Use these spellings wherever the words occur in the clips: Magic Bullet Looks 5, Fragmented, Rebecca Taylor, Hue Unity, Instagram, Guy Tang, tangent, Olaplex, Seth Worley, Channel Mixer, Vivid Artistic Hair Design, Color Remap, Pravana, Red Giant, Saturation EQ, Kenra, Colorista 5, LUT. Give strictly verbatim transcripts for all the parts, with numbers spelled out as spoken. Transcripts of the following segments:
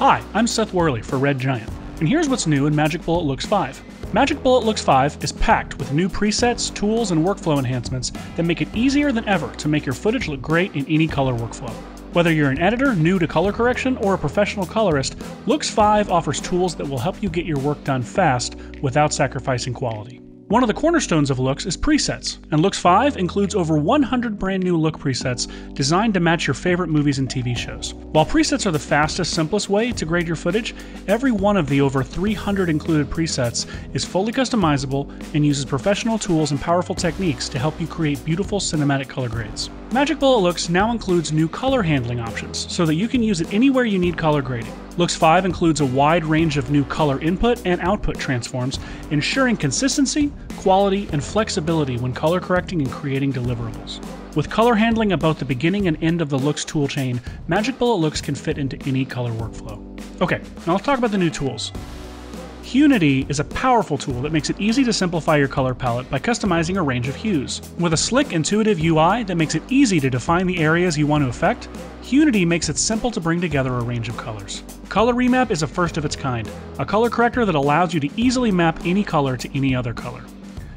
Hi, I'm Seth Worley for Red Giant, and here's what's new in Magic Bullet Looks five. Magic Bullet Looks five is packed with new presets, tools, and workflow enhancements that make it easier than ever to make your footage look great in any color workflow. Whether you're an editor new to color correction or a professional colorist, Looks five offers tools that will help you get your work done fast without sacrificing quality. One of the cornerstones of Looks is presets, and Looks five includes over one hundred brand new look presets designed to match your favorite movies and T V shows. While presets are the fastest, simplest way to grade your footage, every one of the over three hundred included presets is fully customizable and uses professional tools and powerful techniques to help you create beautiful cinematic color grades. Magic Bullet Looks now includes new color handling options so that you can use it anywhere you need color grading. Looks five includes a wide range of new color input and output transforms, ensuring consistency, quality, and flexibility when color correcting and creating deliverables. With color handling at both the beginning and end of the Looks toolchain, Magic Bullet Looks can fit into any color workflow. Okay, now let's talk about the new tools. Hue Unity is a powerful tool that makes it easy to simplify your color palette by customizing a range of hues. With a slick, intuitive U I that makes it easy to define the areas you want to affect, Hue Unity makes it simple to bring together a range of colors. Color Remap is a first of its kind, a color corrector that allows you to easily map any color to any other color.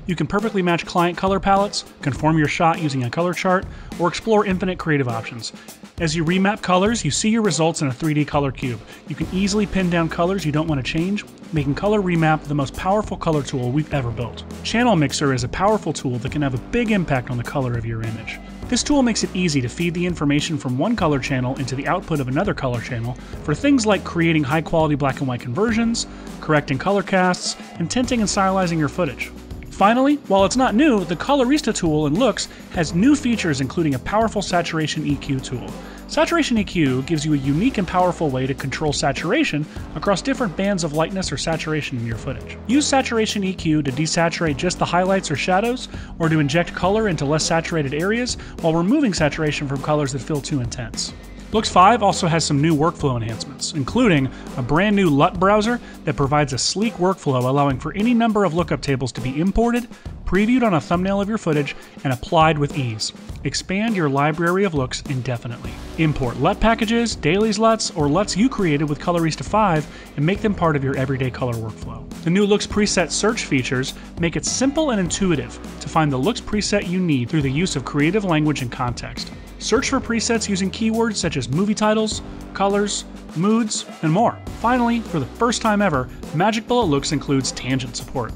You can perfectly match client color palettes, conform your shot using a color chart, or explore infinite creative options. As you remap colors, you see your results in a three D color cube. You can easily pin down colors you don't want to change, making Color Remap the most powerful color tool we've ever built. Channel Mixer is a powerful tool that can have a big impact on the color of your image. This tool makes it easy to feed the information from one color channel into the output of another color channel for things like creating high-quality black and white conversions, correcting color casts, and tinting and stylizing your footage. Finally, while it's not new, the Colorista tool in Looks has new features including a powerful Saturation E Q tool. Saturation E Q gives you a unique and powerful way to control saturation across different bands of lightness or saturation in your footage. Use Saturation E Q to desaturate just the highlights or shadows, or to inject color into less saturated areas while removing saturation from colors that feel too intense. Looks five also has some new workflow enhancements, including a brand new L U T browser that provides a sleek workflow allowing for any number of lookup tables to be imported, previewed on a thumbnail of your footage, and applied with ease. Expand your library of looks indefinitely. Import L U T packages, dailies L U Ts, or L U Ts you created with Colorista five and make them part of your everyday color workflow. The new Looks preset search features make it simple and intuitive to find the Looks preset you need through the use of creative language and context. Search for presets using keywords such as movie titles, colors, moods, and more. Finally, for the first time ever, Magic Bullet Looks includes tangent support.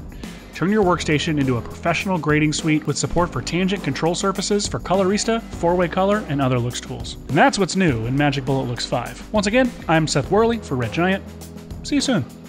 Turn your workstation into a professional grading suite with support for tangent control surfaces for Colorista, four-way color, and other Looks tools. And that's what's new in Magic Bullet Looks five. Once again, I'm Seth Worley for Red Giant. See you soon.